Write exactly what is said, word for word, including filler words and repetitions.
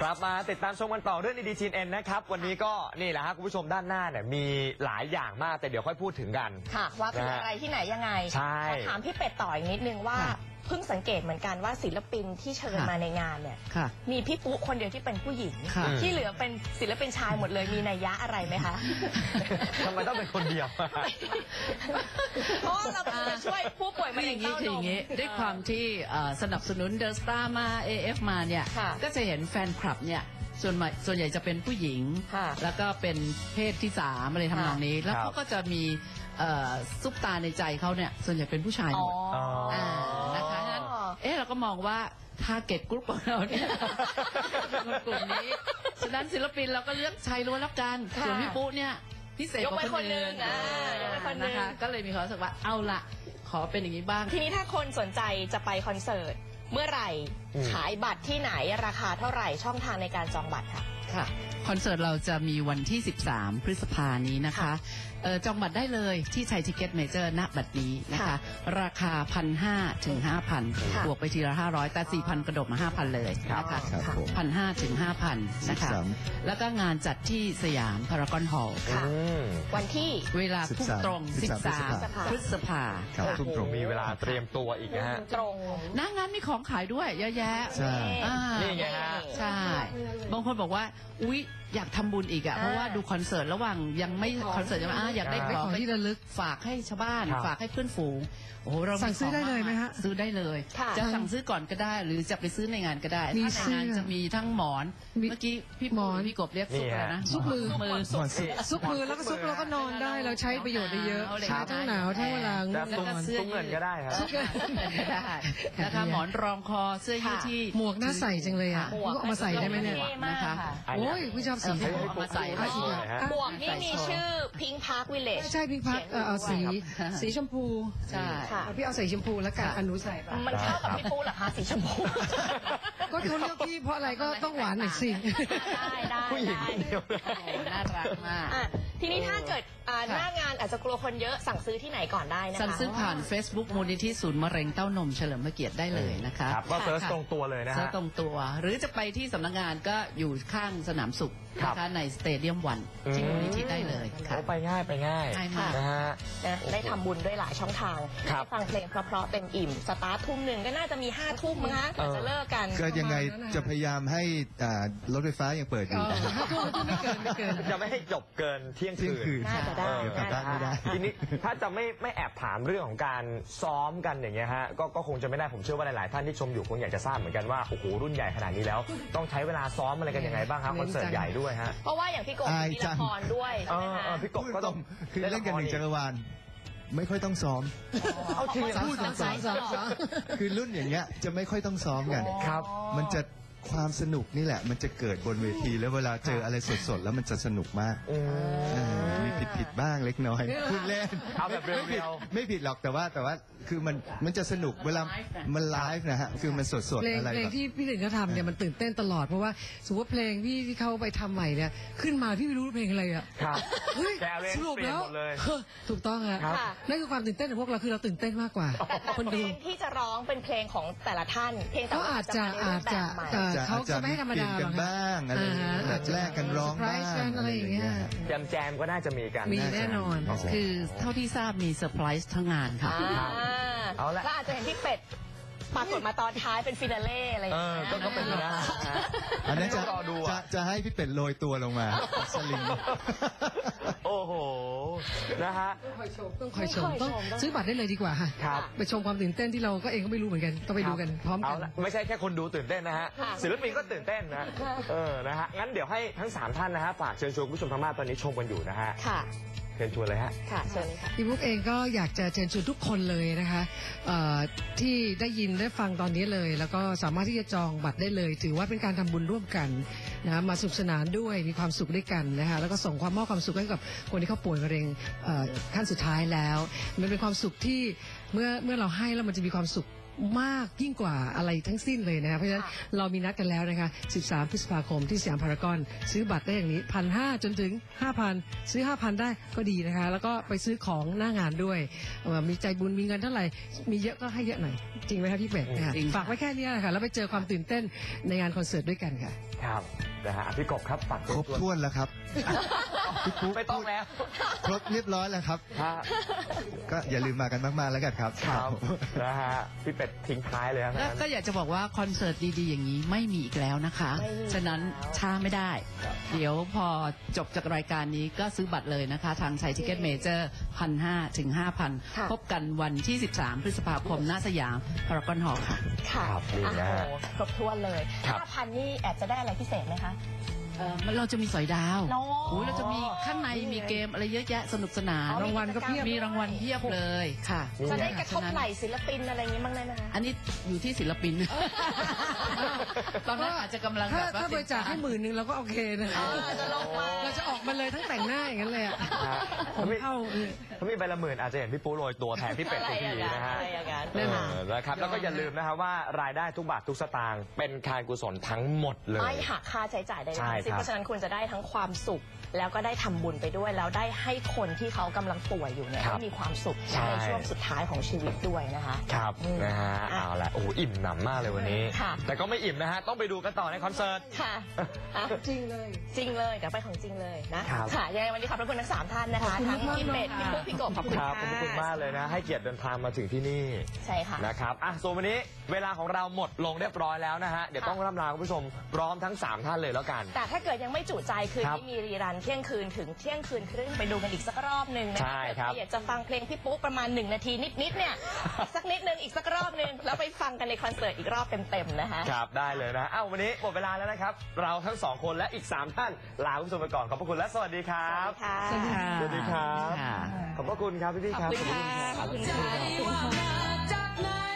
กลับมาติดตามชมกันต่อเรื่องดีจีเอ็นนะครับวันนี้ก็นี่แหละครับคุณผู้ชมด้านหน้าเนี่ยมีหลายอย่างมากแต่เดี๋ยวค่อยพูดถึงกันค่ะว่าเป็นอะไรที่ไหนยังไงใช่ถามพี่เป็ดต่ออีกนิดนึงว่าเพิ่งสังเกตเหมือนกันว่าศิลปินที่เชิญมาในงานเนี่ยมีพี่ปุ๊คนเดียวที่เป็นผู้หญิงที่เหลือเป็นศิลปินชายหมดเลยมีนัยยะอะไรไหมคะทำไมต้องเป็นคนเดียวเพราะเราจะช่วยผู้ป่วยมาอย่างนี้อย่างนี้ด้วยความที่สนับสนุนเดอะสตาร์มาเอฟมาเนี่ยก็จะเห็นแฟนคลับเนี่ยส่วนใหญ่ส่วนใหญ่จะเป็นผู้หญิงแล้วก็เป็นเพศที่สามอะไรทำนองนี้แล้วเขาก็จะมีซุปตาในใจเขาเนี่ยส่วนใหญ่เป็นผู้ชายหมดนะคะนั้นเอ๊ะเราก็มองว่าทาร์เก็ตกลุ่มของเราเนี่ยกลุ่มนี้ฉะนั้นศิลปินเราก็เลือกชายล้วนแล้วกันส่วนพี่ปุ๊เนี่ยพิเศษคนนึงนะคะก็เลยมีความรู้สึกว่าเอาละขอเป็นอย่างนี้บ้างทีนี้ถ้าคนสนใจจะไปคอนเสิร์ตเมื่อไหร่ขายบัตรที่ไหนราคาเท่าไหร่ช่องทางในการจองบัตรค่ะค่ะคอนเสิร์ตเราจะมีวันที่สิบสามพฤษภาคมนี้นะคะจองบัตรได้เลยที่ไทยทิกเก็ตเมเจอร์ณบัตรนี้นะคะราคา หนึ่งพันห้าร้อย ถึง ห้าพัน บวกไปทีละห้าร้อยแต่ สี่พัน กระดกมา ห้าพัน เลยนะคะ หนึ่งพันห้าร้อย ถึง ห้าพัน นะคะแล้วก็งานจัดที่สยามพารากอนฮอลล์ค่ะวันที่เวลาทุ่มตรงสิบสามพฤษภาคมทุ่มตรงมีเวลาเตรียมตัวอีกนะฮะตรงหน้างานมีของขายด้วยเยอะแยะนี่ไงฮะใช่บางคนบอกว่าอุ๊ยอยากทำบุญอีกอ่ะเพราะว่าดูคอนเสิร์ตระหว่างยังไม่คอนเสิร์ตยังอยากได้ของที่ระลึกฝากให้ชาวบ้านฝากให้เพื่อนฝูงโอ้เราสั่งซื้อได้เลยไหมฮะซื้อได้เลยจะสั่งซื้อก่อนก็ได้หรือจะไปซื้อในงานก็ได้ถ้าในงานจะมีทั้งหมอนเมื่อกี้พี่หมอนพี่กบเรียกซุปเลยนะซุปมือซุปมือแล้วก็ซุปแล้วก็นอนได้เราใช้ประโยชน์ได้เยอะใช้ทั้งหนาวทั้งเวลาแล้วก็เสื้อยืดก็ได้ครับนะคะหมอนรองคอเสื้อยืดที่หมวกหน้าใส่จังเลยอ่ะก็เอามาใส่ได้ไหมเนี่ยนะคะโอ้ยผู้ชอบสีมาใส่หมวกนี่มีชื่อพิงพาร์ควิลเลจใช่พิงพาร์คเอาสีสีชมพูใช่พี่เอาใส่ชมพูแล้วกันอนุใส่ไปมันเข้ากับพี่ปูเหรอคะสีชมพูก็เขาเลือกพี่เพราะอะไรก็ต้องหวานหน่อยสิได้ได้ผู้หญิงเดียวน่ารักมากทีนี้ถ้าเกิดหน้างานอาจจะกลัวคนเยอะสั่งซื้อที่ไหนก่อนได้นะคะสั่งซื้อผ่าน เฟซบุ๊ก มูลนิธิศูนย์มะเร็งเต้านมเฉลิมพระเกียรติได้เลยนะคะก็เซิร์ชตรงตัวเลยนะฮะเซิร์ชตรงตัวหรือจะไปที่สำนักงานก็อยู่ข้างสนามสุขนะคะในสเตเดียมวันที่มูลนิธิได้เลยค่ะไปง่ายไปง่ายนะฮะได้ทำบุญด้วยหลายช่องทางฟังเพลงเพราะๆเต็มอิ่มสตาร์ททุ่มหนึ่งก็น่าจะมีห้าทุ่มนะคะจะเลิกกันก็ยังไงจะพยายามให้รถไฟฟ้ายังเปิดอยู่ห้าทุ่มไม่เกินไม่เกินจะไม่ให้จบเกินเที่ยงคืนน่าจะได้ทีนี้ถ้าจะไม่ไม่แอบถามเรื่องของการซ้อมกันอย่างเงี้ยฮะก็ก็คงจะไม่ได้ผมเชื่อว่าหลายๆท่านที่ชมอยู่คงอยากจะทราบเหมือนกันว่าโอ้โหรุ่นใหญ่ขนาดนี้แล้วต้องใช้เวลาซ้อมอะไรกันยังไงบ้างครับคอนเสิร์ตใหญ่ด้วยฮะเพราะว่าอย่างพี่กบมีละครด้วยใช่ไหมคะพี่กบก็ต้องคือเล่นกันหนึ่งจักรวาลไม่ค่อยต้องซ้อมเอาจริงเลยพูดซ้อมซ้อมคือรุ่นอย่างเงี้ยจะไม่ค่อยต้องซ้อมกันครับมันจะความสนุกนี่แหละมันจะเกิดบนเวทีแล้วเวลาเจออะไรสดๆแล้วมันจะสนุกมากมีผิดๆบ้างเล็กน้อยพูดเล่นเอาแบบเร็วๆไม่ผิดหรอกแต่ว่าแต่ว่าคือมันมันจะสนุกเวลามันไลฟ์นะฮะคือมันสดๆอะไรเพลงที่พี่หนึ่งเขาทำเนี่ยมันตื่นเต้นตลอดเพราะว่าสมมติเพลงพี่ที่เขาไปทำใหม่เนี่ยขึ้นมาพี่ไม่รู้เพลงอะไรอ่ะเฮ้ยสรุปแล้วถูกต้องครับนั่นคือความตื่นเต้นของพวกเราคือเราตื่นเต้นมากกว่าคนดูที่จะร้องเป็นเพลงของแต่ละท่านเพลงเขาอาจจะอาจจะเขาจะไม่ธรรมดากันบ้างอะไรแรกกันร้องบ้างอะไรอย่างเงี้ยแจมแจมก็น่าจะมีกันมีแน่นอนคือเท่าที่ทราบมีเซอร์ไพรส์ทั้งงานค่ะเอาละก็อาจจะเห็นพี่เป็ดปรากฏมาตอนท้ายเป็นฟินาเล่อะไรอย่างเงี้ยก็เป็นนะอันนี้จะจะให้พี่เป็ดโรยตัวลงมาสลิงโอ้โหนะฮะต้องคอยชมต้องคอยชมต้องซื้อบัตรได้เลยดีกว่าครับไปชมความตื่นเต้นที่เราก็เองก็ไม่รู้เหมือนกันต้องไปดูกันพร้อมกันไม่ใช่แค่คนดูตื่นเต้นนะฮะศิลปินก็ตื่นเต้นนะเออนะฮะงั้นเดี๋ยวให้ทั้งสามท่านนะฮะฝากเชิญชวนผู้ชมทางบ้านตอนนี้ชมกันอยู่นะฮะค่ะเชิญชวนเลยฮะค่ะเชิญค่ะพี่บุ๊กเองก็อยากจะเชิญชวนทุกคนเลยนะคะที่ได้ยินได้ฟังตอนนี้เลยแล้วก็สามารถที่จะจองบัตรได้เลยถือว่าเป็นการทำบุญร่วมกันนะมาสุขสนานด้วยมีความสุขด้วยกันนะคะแล้วก็ส่งความมอบความสุขให้กับคนที่เขาป่วยมะเร็งขั้นสุดท้ายแล้วมันเป็นความสุขที่เมื่อเมื่อเราให้แล้วมันจะมีความสุข มากยิ่งกว่าอะไรทั้งสิ้นเลยนะคะเพราะฉะนั้นเรามีนัดกันแล้วนะคะสิบสามพฤษภาคมที่สยามพารากอนซื้อบัตรได้อย่างนี้ หนึ่งพันห้าร้อย จนถึง ห้าพัน ซื้อ ห้าพัน ได้ก็ดีนะคะแล้วก็ไปซื้อของหน้างานด้วยมีใจบุญมีเงินเท่าไหร่มีเยอะก็ให้เยอะหน่อยจริงไหมคะพี่เป็ดค่ะฝากไว้แค่นี้นะคะแล้วไปเจอความตื่นเต้นในงานคอนเสิร์ตด้วยกันค่ะครับนะฮะพี่กบครับปักครบถ้วนแล้วครับไม่ต้องแล้วครบเรียบร้อยแล้วครับก็อย่าลืมมากันมากๆแล้วกันครับครับนะฮะพี่เป็ดทิ้งท้ายเลยครับก็อยากจะบอกว่าคอนเสิร์ตดีๆอย่างนี้ไม่มีอีกแล้วนะคะฉะนั้นช้าไม่ได้เดี๋ยวพอจบจากรายการนี้ก็ซื้อบัตรเลยนะคะทางไทยทิกเก็ตเมเจอร์ หนึ่งพันห้าร้อย ถึง ห้าพัน พบกันวันที่สิบสามพฤษภาคมณสยามพารากอนฮอลล์ค่ะครับนะฮะครบถ้วนเลย ห้าพัน นี่แอบจะได้อะไรพิเศษไหมคะเราจะมีสอยดาวโอ้เราจะมีข้างในมีเกมอะไรเยอะแยะสนุกสนานรางวัลก็เพียบมีรางวัลเพียบเลยค่ะจะได้กระทบไหลศิลปินอะไรอย่างนี้บ้างไหมคะอันนี้อยู่ที่ศิลปินตอนนั้นอาจจะกำลังแบบว่าถ้าบริจาคให้หมื่นหนึ่งเราก็โอเคนะจะลงมาเราจะออกมาเลยทั้งแต่งหน้าอย่างนั้นเลยผมเข้าถ้ามีใบละหมื่นอาจจะเห็นพี่ปูโรยตัวแทนพี่เป็ดทุกทีนะฮะนะครับแล้วก็อย่าลืมนะครับว่ารายได้ทุกบาททุกสตางค์เป็นการกุศลทั้งหมดเลยไม่หักค่าใช้จ่ายใดๆเพราะฉะนั้นคุณจะได้ทั้งความสุขแล้วก็ได้ทำบุญไปด้วยแล้วได้ให้คนที่เขากำลังป่วยอยู่เนี่ยมีความสุขในช่วงสุดท้ายของชีวิตด้วยนะคะครับนะฮะเอาละโอ้อิ่มหนำมากเลยวันนี้แต่ก็ไม่อิ่มนะฮะต้องไปดูกันต่อในคอนเสิร์ตค่ะจริงเลยจริงเลยเดี๋ยวไปของจริงเลยนะค่ะยังไงวันนี้ขอบพระคุณทั้งสามท่านนะคะทั้งพี่เป็ดพี่ปุ๊กพี่กบขอบคุณขอบคุณมากเลยนะให้เกียรติเดินทางมาถึงที่นี่ใช่ค่ะนะครับอ่ะส่วนวันนี้เวลาของเราหมดลงเรียบร้อยแล้วนะฮะเดี๋ยวต้องร่ำลาคุณผู้ชมพร้อมทั้งสามท่านเลยแล้วกันแต่ถ้าเกิดยังไม่จุใจคืนที่มีรีรันเที่ยงคืนถึงเที่ยงคืนครึ่งไปดูกันอีกสักรอบหนึ่งนะคะใครอยากจะฟังเพลงพี่ปุ๊ประมาณหนึ่งนาทีนิดๆเนี่ยสักนิดนึงอีกสักรอบนึงแล้วไปฟังกันในคอนเสิร์ตอีกรอบเต็มๆนะคะครับได้เลยนะอ้าววันนี้หมดเวลาแล้วนะครับเราทั้งสองคนและอีกสามท่านลาคุณผู้ชมไปก่อนขอบพระคุณและสวัสดีครับสวัสดีค่ะสวัสดีครับขอบพระคุณครับพี่ๆครับขอบคุณค่ะ